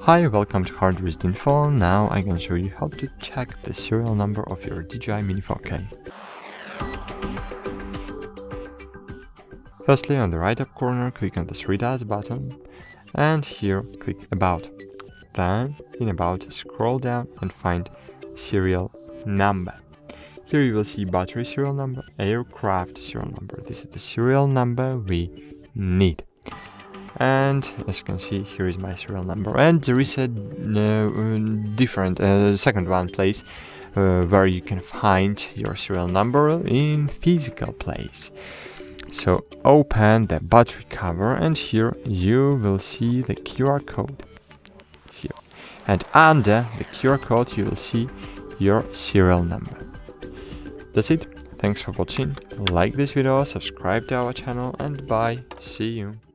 Hi, welcome to HardReset.Info. Now I'm gonna show you how to check the serial number of your DJI Mini 4K. Firstly, on the right up corner, click on the three dots button, and here click About. Then, in About, scroll down and find Serial Number. Here you will see battery serial number, aircraft serial number. This is the serial number we need. And as you can see, here is my serial number, and there is a different second one place where you can find your serial number in physical place. So open the battery cover, and here you will see the QR code here, and under the QR code you will see your serial number. That's it. Thanks for watching. Like this video, subscribe to our channel, and bye. See you.